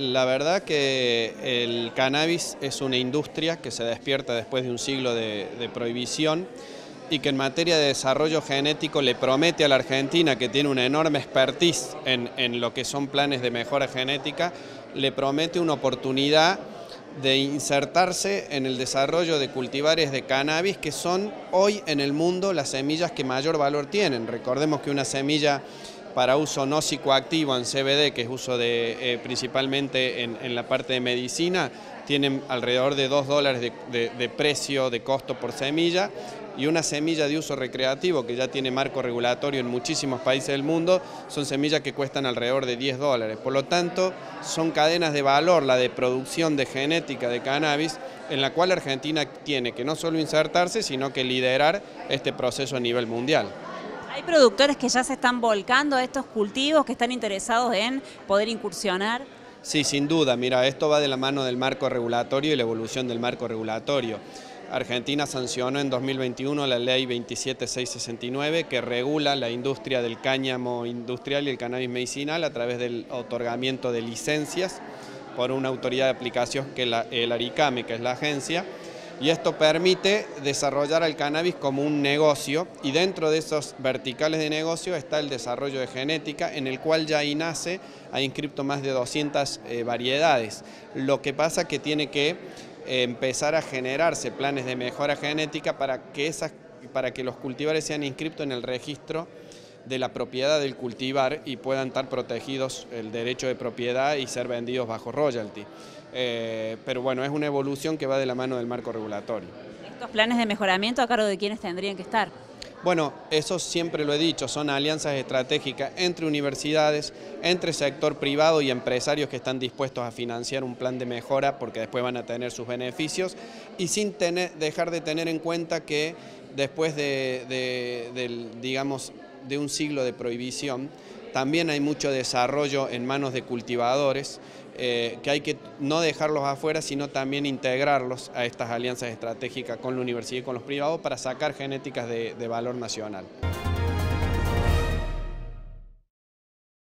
La verdad que el cannabis es una industria que se despierta después de un siglo de prohibición y que en materia de desarrollo genético le promete a la Argentina, que tiene una enorme expertise en lo que son planes de mejora genética, le promete una oportunidad de insertarse en el desarrollo de cultivares de cannabis que son hoy en el mundo las semillas que mayor valor tienen. Recordemos que una semilla para uso no psicoactivo en CBD, que es uso de, principalmente en la parte de medicina, tienen alrededor de $2 de precio, de costo por semilla, y una semilla de uso recreativo, que ya tiene marco regulatorio en muchísimos países del mundo, son semillas que cuestan alrededor de $10. Por lo tanto, son cadenas de valor, la de producción de genética de cannabis, en la cual Argentina tiene que no solo insertarse, sino que liderar este proceso a nivel mundial. ¿Hay productores que ya se están volcando a estos cultivos, que están interesados en poder incursionar? Sí, sin duda. Mira, esto va de la mano del marco regulatorio y la evolución del marco regulatorio. Argentina sancionó en 2021 la Ley 27.669, que regula la industria del cáñamo industrial y el cannabis medicinal a través del otorgamiento de licencias por una autoridad de aplicación que es el Aricame, que es la agencia. Y esto permite desarrollar al cannabis como un negocio, y dentro de esos verticales de negocio está el desarrollo de genética, en el cual ya Inace ha inscripto más de 200 variedades. Lo que pasa que tiene que empezar a generarse planes de mejora genética para que los cultivares sean inscriptos en el registro de la propiedad del cultivar y puedan estar protegidos el derecho de propiedad y ser vendidos bajo royalty. Pero bueno, es una evolución que va de la mano del marco regulatorio. ¿Estos planes de mejoramiento a cargo de quiénes tendrían que estar? Bueno, eso siempre lo he dicho, son alianzas estratégicas entre universidades, entre sector privado y empresarios que están dispuestos a financiar un plan de mejora porque después van a tener sus beneficios, y sin dejar de tener en cuenta que después de un siglo de prohibición, también hay mucho desarrollo en manos de cultivadores, que hay que no dejarlos afuera, sino también integrarlos a estas alianzas estratégicas con la universidad y con los privados para sacar genéticas de valor nacional.